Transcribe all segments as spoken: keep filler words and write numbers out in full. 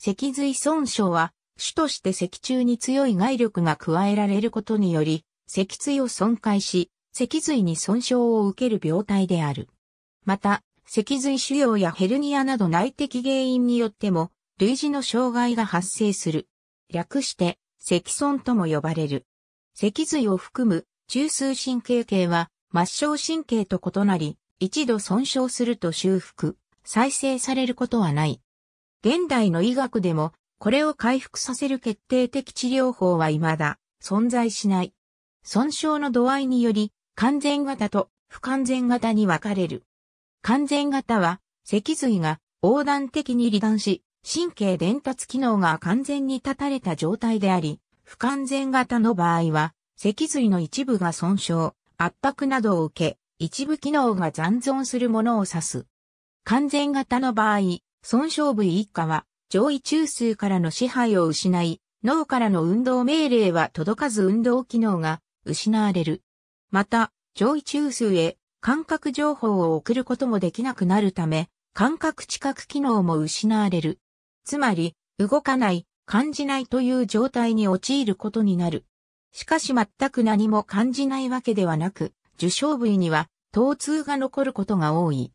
脊髄損傷は、主として脊柱に強い外力が加えられることにより、脊椎を損壊し、脊髄に損傷を受ける病態である。また、脊髄腫瘍やヘルニアなど内的原因によっても、類似の障害が発生する。略して、脊損とも呼ばれる。脊髄を含む中枢神経系は、末梢神経と異なり、一度損傷すると修復、再生されることはない。現代の医学でも、これを回復させる決定的治療法は未だ存在しない。損傷の度合いにより、完全型と不完全型に分かれる。完全型は、脊髄が横断的に離断し、神経伝達機能が完全に断たれた状態であり、不完全型の場合は、脊髄の一部が損傷、圧迫などを受け、一部機能が残存するものを指す。完全型の場合、損傷部位以下は、上位中枢からの支配を失い、脳からの運動命令は届かず運動機能が失われる。また、上位中枢へ感覚情報を送ることもできなくなるため、感覚知覚機能も失われる。つまり、動かない、感じないという状態に陥ることになる。しかし全く何も感じないわけではなく、受傷部位には、疼痛が残ることが多い。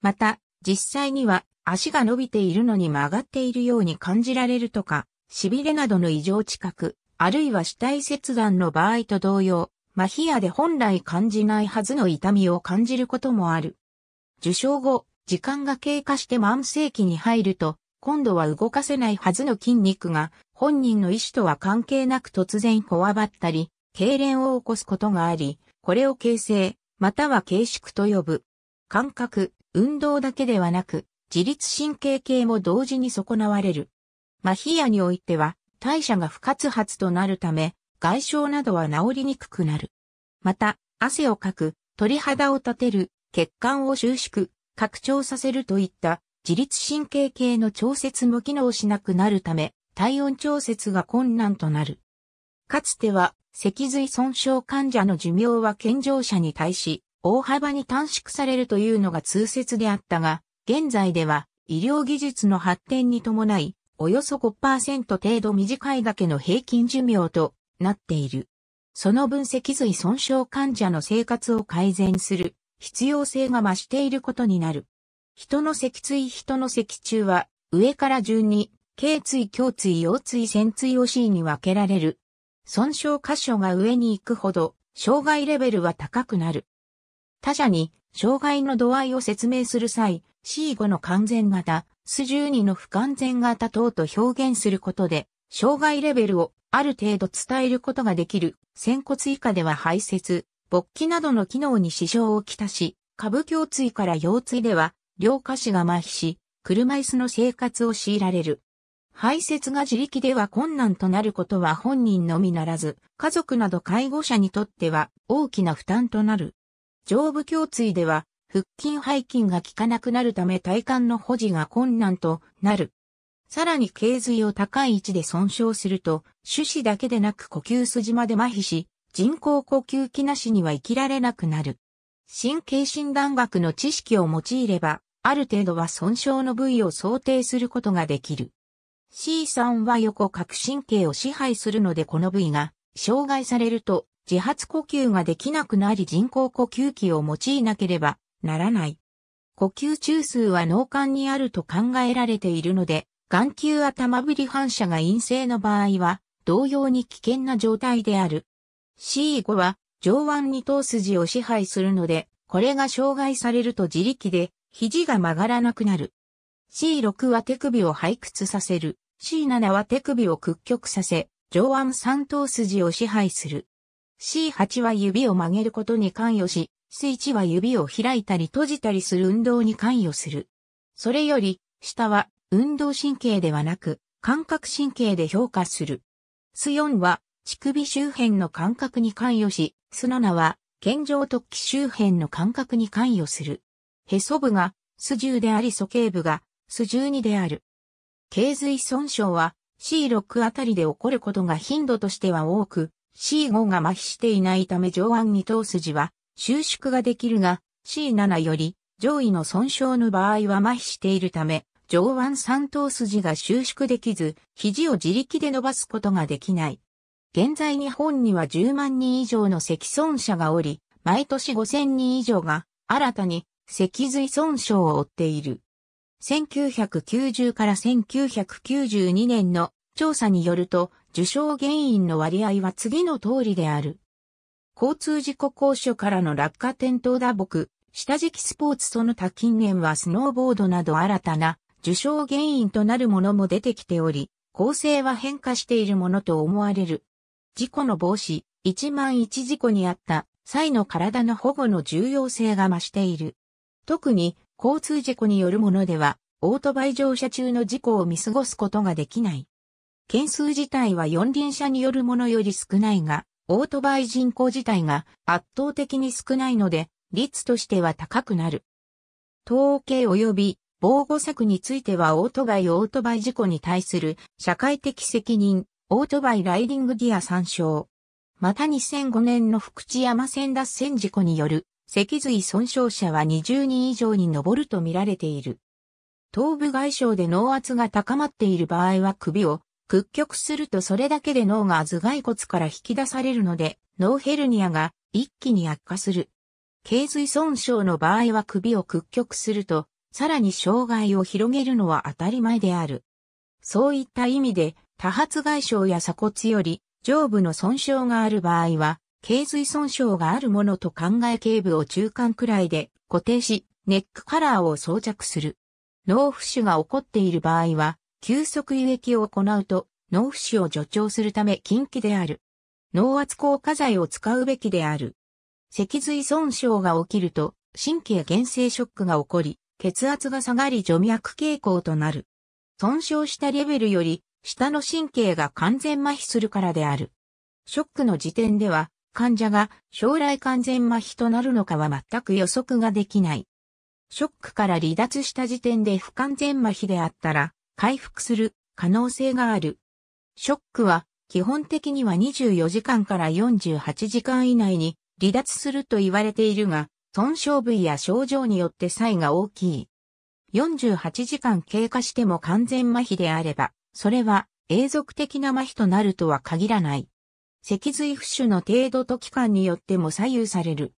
また、実際には、足が伸びているのに曲がっているように感じられるとか、痺れなどの異常知覚、あるいは肢体切断の場合と同様、麻痺やで本来感じないはずの痛みを感じることもある。受傷後、時間が経過して慢性期に入ると、今度は動かせないはずの筋肉が本人の意思とは関係なく突然こわばったり、痙攣を起こすことがあり、これを痙攣、または痙縮と呼ぶ。感覚、運動だけではなく、自律神経系も同時に損なわれる。麻痺やにおいては代謝が不活発となるため、外傷などは治りにくくなる。また、汗をかく、鳥肌を立てる、血管を収縮、拡張させるといった、自律神経系の調節も機能しなくなるため、体温調節が困難となる。かつては、脊髄損傷患者の寿命は健常者に対し、大幅に短縮されるというのが通説であったが、現在では、医療技術の発展に伴い、およそ ごパーセント 程度短いだけの平均寿命となっている。その分脊髄損傷患者の生活を改善する必要性が増していることになる。人の脊椎、人の脊柱は、上から順に、頸椎、胸椎、腰椎、仙椎、お椎に分けられる。損傷箇所が上に行くほど、障害レベルは高くなる。他者に、障害の度合いを説明する際、シーご の完全型、エスじゅうに の不完全型等と表現することで、障害レベルをある程度伝えることができる。仙骨以下では排泄、勃起などの機能に支障をきたし、下部胸椎から腰椎では、両下肢が麻痺し、車椅子の生活を強いられる。排泄が自力では困難となることは本人のみならず、家族など介護者にとっては大きな負担となる。上部胸椎では、腹筋背筋が効かなくなるため体幹の保持が困難となる。さらに頸髄を高い位置で損傷すると、手指だけでなく呼吸筋まで麻痺し、人工呼吸器なしには生きられなくなる。神経診断学の知識を用いれば、ある程度は損傷の部位を想定することができる。シーさん は横隔神経を支配するのでこの部位が障害されると自発呼吸ができなくなり人工呼吸器を用いなければならない。呼吸中枢は脳幹にあると考えられているので、眼球頭振り反射が陰性の場合は同様に危険な状態である。シーご は上腕二頭筋を支配するので、これが障害されると自力で肘が曲がらなくなる。シーろく は手首を背屈させる。シーなな は手首を屈曲させ、上腕三頭筋を支配する。シーはち は指を曲げることに関与し、シーいち は指を開いたり閉じたりする運動に関与する。それより、下は運動神経ではなく、感覚神経で評価する。エスよん は乳首周辺の感覚に関与し、エスなな は健常突起周辺の感覚に関与する。へそ部がエスじゅうであり鼠径部がエスじゅうにである。頸髄損傷は シーろく あたりで起こることが頻度としては多く、シーご が麻痺していないため上腕二頭筋は収縮ができるが、シーなな より上位の損傷の場合は麻痺しているため、上腕三頭筋が収縮できず、肘を自力で伸ばすことができない。現在日本にはじゅうまんにん以上の脊損者がおり、毎年ごせんにん以上が新たに脊髄損傷を負っている。せんきゅうひゃくきゅうじゅうからせんきゅうひゃくきゅうじゅうにねんの調査によると、受傷原因の割合は次の通りである。交通事故高所からの落下転倒打撲、下敷きスポーツその他近年はスノーボードなど新たな受傷原因となるものも出てきており、構成は変化しているものと思われる。事故の防止、一万一事故にあった際の体の保護の重要性が増している。特に交通事故によるものでは、オートバイ乗車中の事故を見過ごすことができない。件数自体は四輪車によるものより少ないが、オートバイ人口自体が圧倒的に少ないので、率としては高くなる。統計及び防護策についてはオートバイオートバイ事故に対する社会的責任、オートバイライディングギア参照。またにせんごねんの福知山線脱線事故による脊髄損傷者はにじゅうにん以上に上ると見られている。頭部外傷で脳圧が高まっている場合は首を屈曲するとそれだけで脳が頭蓋骨から引き出されるので、脳ヘルニアが一気に悪化する。頸髄損傷の場合は首を屈曲すると、さらに障害を広げるのは当たり前である。そういった意味で、多発外傷や鎖骨より上部の損傷がある場合は、頸髄損傷があるものと考え頸部を中間くらいで固定し、ネックカラーを装着する。脳浮腫が起こっている場合は、急速輸液を行うと、脳浮腫を助長するため禁忌である。脳圧硬化剤を使うべきである。脊髄損傷が起きると、神経原性ショックが起こり、血圧が下がり徐脈傾向となる。損傷したレベルより、下の神経が完全麻痺するからである。ショックの時点では、患者が将来完全麻痺となるのかは全く予測ができない。ショックから離脱した時点で不完全麻痺であったら、回復する可能性がある。ショックは基本的にはにじゅうよじかんからよんじゅうはちじかん以内に離脱すると言われているが、損傷部位や症状によって差異が大きい。よんじゅうはちじかん経過しても完全麻痺であれば、それは永続的な麻痺となるとは限らない。脊髄浮腫の程度と期間によっても左右される。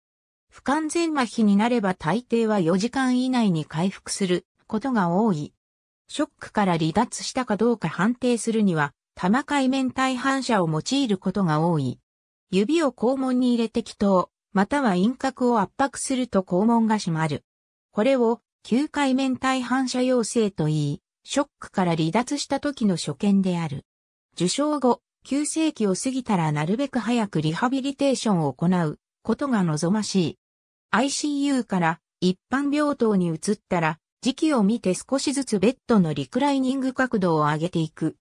不完全麻痺になれば大抵はよじかん以内に回復することが多い。ショックから離脱したかどうか判定するには、多摩界面体反射を用いることが多い。指を肛門に入れて気筒、または陰核を圧迫すると肛門が閉まる。これを、球界面体反射陽性と言い、ショックから離脱した時の所見である。受傷後、急性期を過ぎたらなるべく早くリハビリテーションを行うことが望ましい。アイシーユー から一般病棟に移ったら、時期を見て少しずつベッドのリクライニング角度を上げていく。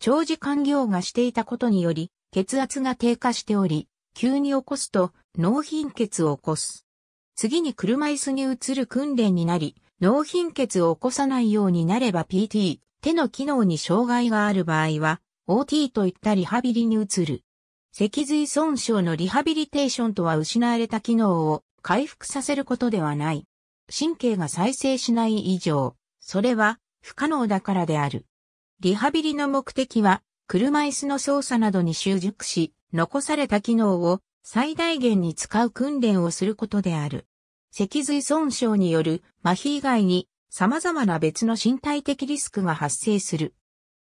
長時間凌駕していたことにより、血圧が低下しており、急に起こすと脳貧血を起こす。次に車椅子に移る訓練になり、脳貧血を起こさないようになれば ピーティー、手の機能に障害がある場合は、オーティー といったリハビリに移る。脊髄損傷のリハビリテーションとは失われた機能を回復させることではない。神経が再生しない以上、それは不可能だからである。リハビリの目的は、車椅子の操作などに習熟し、残された機能を最大限に使う訓練をすることである。脊髄損傷による麻痺以外に様々な別の身体的リスクが発生する。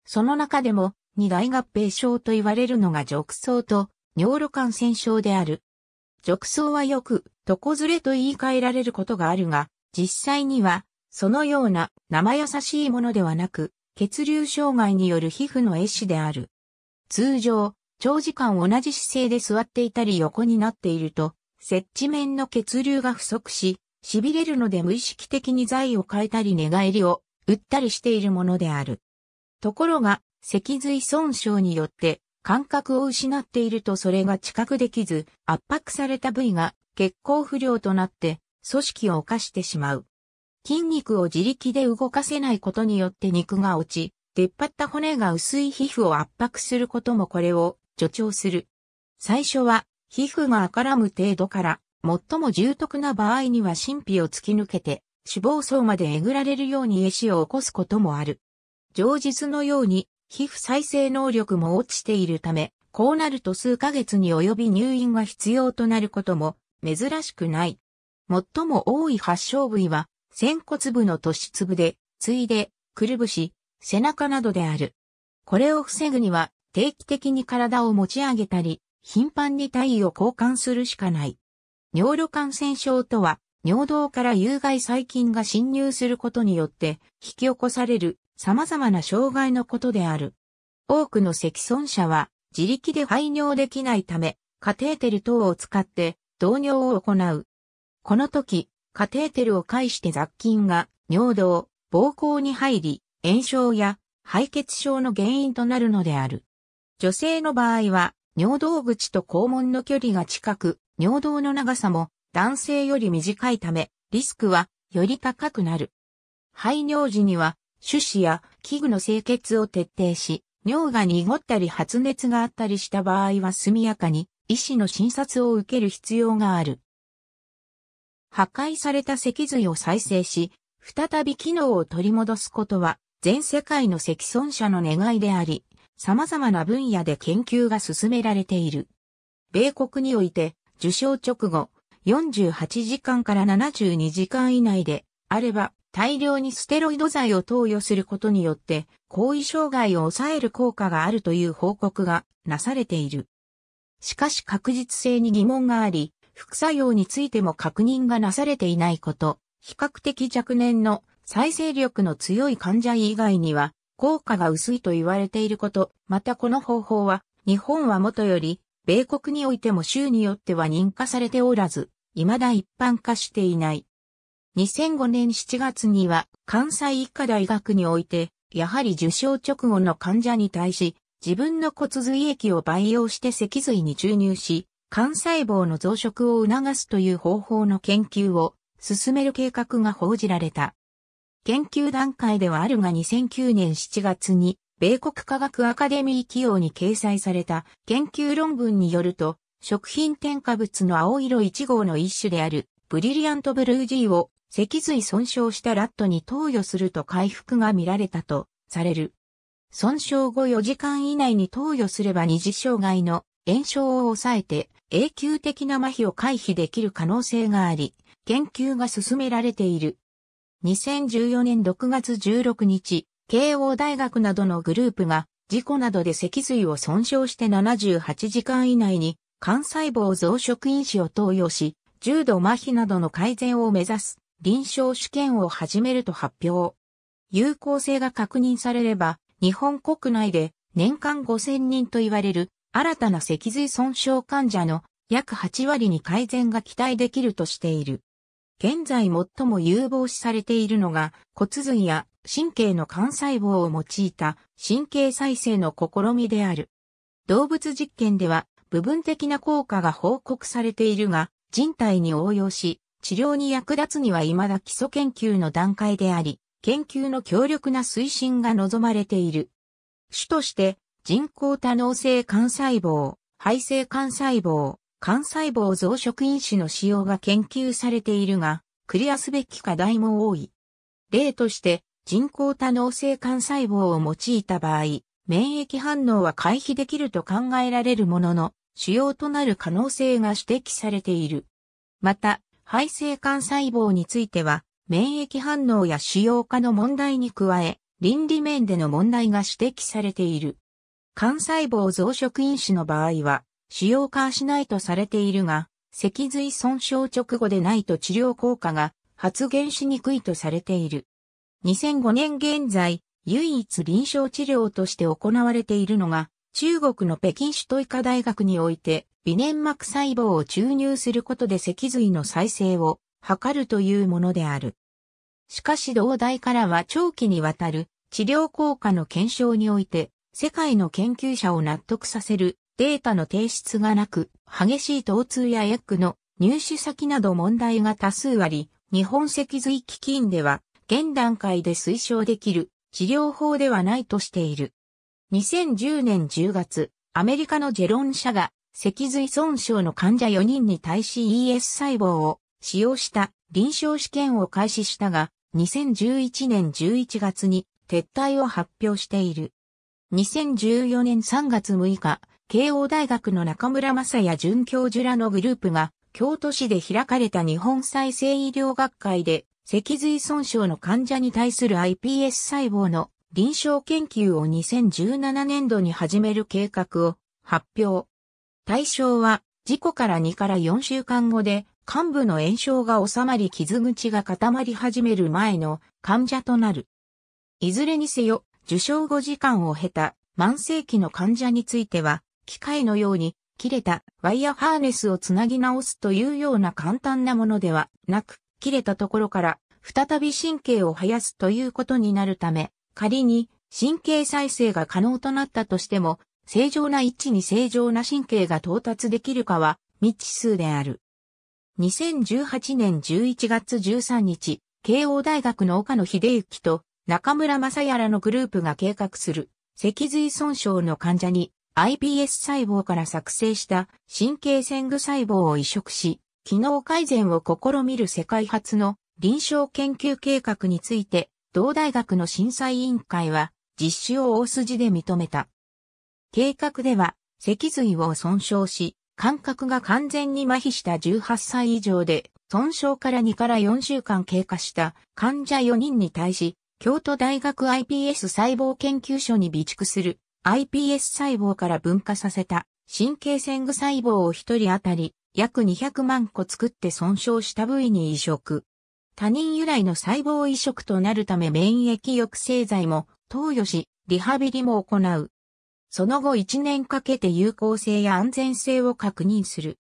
その中でも、二大合併症と言われるのが褥瘡と尿路感染症である。褥瘡はよく、床ずれと言い換えられることがあるが、実際には、そのような生優しいものではなく、血流障害による皮膚の壊死である。通常、長時間同じ姿勢で座っていたり横になっていると、接地面の血流が不足し、痺れるので無意識的に座位を変えたり寝返りを打ったりしているものである。ところが、脊髄損傷によって、感覚を失っているとそれが知覚できず、圧迫された部位が血行不良となって組織を侵してしまう。筋肉を自力で動かせないことによって肉が落ち、出っ張った骨が薄い皮膚を圧迫することもこれを助長する。最初は皮膚が赤らむ程度から、最も重篤な場合には神秘を突き抜けて死亡層までえぐられるように壊死を起こすこともある。上述のように、皮膚再生能力も落ちているため、こうなると数ヶ月に及び入院が必要となることも珍しくない。最も多い発症部位は、仙骨部の突出部で、次いで、くるぶし、背中などである。これを防ぐには、定期的に体を持ち上げたり、頻繁に体位を交換するしかない。尿路感染症とは、尿道から有害細菌が侵入することによって、引き起こされる様々な障害のことである。多くの積損者は、自力で排尿できないため、カテーテル等を使って、導尿を行う。この時、カテーテルを介して雑菌が尿道、膀胱に入り、炎症や敗血症の原因となるのである。女性の場合は、尿道口と肛門の距離が近く、尿道の長さも男性より短いため、リスクはより高くなる。排尿時には、手指や器具の清潔を徹底し、尿が濁ったり発熱があったりした場合は速やかに医師の診察を受ける必要がある。破壊された脊髄を再生し、再び機能を取り戻すことは、全世界の脊損者の願いであり、様々な分野で研究が進められている。米国において、受賞直後、よんじゅうはちじかんからななじゅうにじかん以内であれば、大量にステロイド剤を投与することによって、後遺障害を抑える効果があるという報告がなされている。しかし確実性に疑問があり、副作用についても確認がなされていないこと、比較的若年の再生力の強い患者以外には効果が薄いと言われていること、またこの方法は日本はもとより米国においても州によっては認可されておらず、未だ一般化していない。にせんごねんしちがつには関西医科大学において、やはり受賞直後の患者に対し、自分の骨髄液を培養して脊髄に注入し、肝細胞の増殖を促すという方法の研究を進める計画が報じられた。研究段階ではあるがにせんきゅうねんしちがつに米国科学アカデミー紀要に掲載された研究論文によると食品添加物の青色いち号の一種であるブリリアントブルー G を脊髄損傷したラットに投与すると回復が見られたとされる。損傷後よじかん以内に投与すれば二次障害の炎症を抑えて永久的な麻痺を回避できる可能性があり、研究が進められている。にせんじゅうよねんろくがつじゅうろくにち、慶応大学などのグループが、事故などで脊髄を損傷してななじゅうはちじかん以内に、肝細胞増殖因子を投与し、重度麻痺などの改善を目指す臨床試験を始めると発表。有効性が確認されれば、日本国内で年間ごせんにんと言われる、新たな脊髄損傷患者の約はちわりに改善が期待できるとしている。現在最も有望視されているのが骨髄や神経の幹細胞を用いた神経再生の試みである。動物実験では部分的な効果が報告されているが人体に応用し治療に役立つには未だ基礎研究の段階であり研究の強力な推進が望まれている。主として人工多能性幹細胞、胚性幹細胞、幹細胞増殖因子の使用が研究されているが、クリアすべき課題も多い。例として、人工多能性幹細胞を用いた場合、免疫反応は回避できると考えられるものの、主要となる可能性が指摘されている。また、胚性幹細胞については、免疫反応や腫瘍化の問題に加え、倫理面での問題が指摘されている。幹細胞増殖因子の場合は、腫瘍化はしないとされているが、脊髄損傷直後でないと治療効果が発現しにくいとされている。にせんごねん現在、唯一臨床治療として行われているのが、中国の北京首都医科大学において、微粘膜細胞を注入することで脊髄の再生を図るというものである。しかし同大からは長期にわたる治療効果の検証において、世界の研究者を納得させるデータの提出がなく、激しい疼痛やエッグの入手先など問題が多数あり、日本脊髄基金では現段階で推奨できる治療法ではないとしている。にせんじゅうねんじゅうがつ、アメリカのジェロン社が脊髄損傷の患者よにんに対し イーエス 細胞を使用した臨床試験を開始したが、にせんじゅういちねんじゅういちがつに撤退を発表している。にせんじゅうよねんさんがつむいか、慶応大学の中村正也准教授らのグループが、京都市で開かれた日本再生医療学会で、脊髄損傷の患者に対する iPS 細胞の臨床研究をにせんじゅうななねんどに始める計画を発表。対象は、事故からにからよんしゅうかんごで、患部の炎症が治まり傷口が固まり始める前の患者となる。いずれにせよ、受賞ごじかんを経た慢性期の患者については、機械のように切れたワイヤーハーネスをつなぎ直すというような簡単なものではなく、切れたところから再び神経を生やすということになるため、仮に神経再生が可能となったとしても、正常な位置に正常な神経が到達できるかは未知数である。にせんじゅうはちねんじゅういちがつじゅうさんにち、慶応大学の岡野秀之と中村正也らのグループが計画する脊髄損傷の患者に iPS 細胞から作成した神経線具細胞を移植し、機能改善を試みる世界初の臨床研究計画について、同大学の審査委員会は実施を大筋で認めた。計画では、脊髄を損傷し、感覚が完全に麻痺したじゅうはっさい以上で、損傷からにからよんしゅうかん経過した患者よにんに対し、京都大学 iPS 細胞研究所に備蓄する iPS 細胞から分化させた神経線具細胞をひとりあたり約にひゃくまんこ作って損傷した部位に移植。他人由来の細胞移植となるため免疫抑制剤も投与し、リハビリも行う。その後いちねんかけて有効性や安全性を確認する。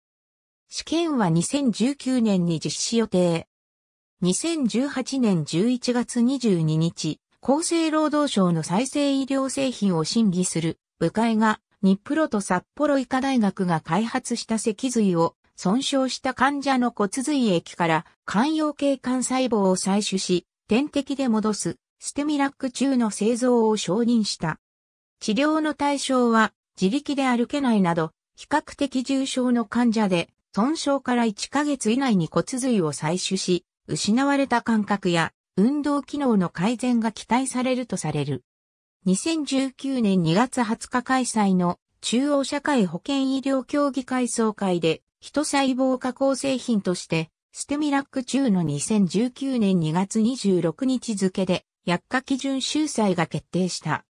試験はにせんじゅうきゅうねんに実施予定。にせんじゅうはちねんじゅういちがつにじゅうににち、厚生労働省の再生医療製品を審議する部会が、日プロと札幌医科大学が開発した脊髄を損傷した患者の骨髄液から間葉系幹細胞を採取し、点滴で戻すステミラック中の製造を承認した。治療の対象は自力で歩けないなど比較的重症の患者で損傷からいっかげつ以内に骨髄を採取し失われた感覚や運動機能の改善が期待されるとされる。にせんじゅうきゅうねんにがつはつか開催の中央社会保険医療協議会総会で人細胞加工製品としてステミラック中のにせんじゅうきゅうねんにがつにじゅうろくにち付で薬価基準周裁が決定した。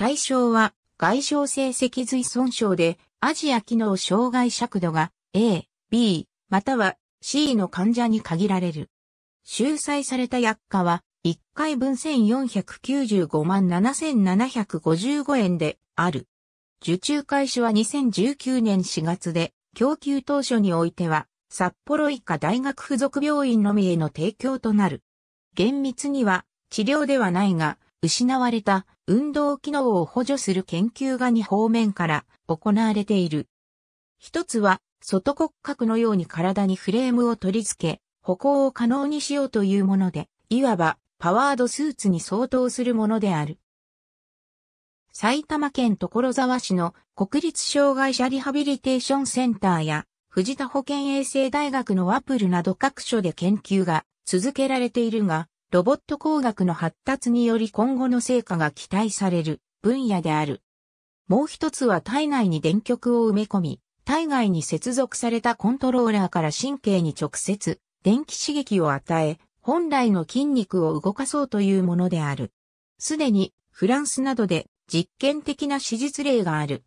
対象は外傷性脊髄損傷でアジア機能障害尺度が A、B または C の患者に限られる。周採された薬価はいっかいぶん せんよんひゃくきゅうじゅうごまんななせんななひゃくごじゅうごえんである。受注開始はにせんじゅうきゅうねんしがつで供給当初においては札幌医科大学附属病院のみへの提供となる。厳密には治療ではないが失われた運動機能を補助する研究がにほうめんから行われている。一つは外骨格のように体にフレームを取り付け歩行を可能にしようというもので、いわばパワードスーツに相当するものである。埼玉県所沢市の国立障害者リハビリテーションセンターや藤田保健衛生大学のワプルなど各所で研究が続けられているが、ロボット工学の発達により今後の成果が期待される分野である。もう一つは体内に電極を埋め込み、体外に接続されたコントローラーから神経に直接電気刺激を与え、本来の筋肉を動かそうというものである。すでにフランスなどで実験的な史実例がある。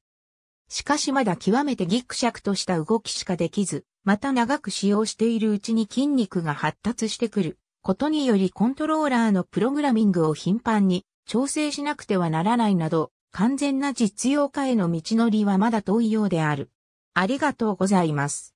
しかしまだ極めてギクシャクとした動きしかできず、また長く使用しているうちに筋肉が発達してくることによりコントローラーのプログラミングを頻繁に調整しなくてはならないなど、完全な実用化への道のりはまだ遠いようである。ありがとうございます。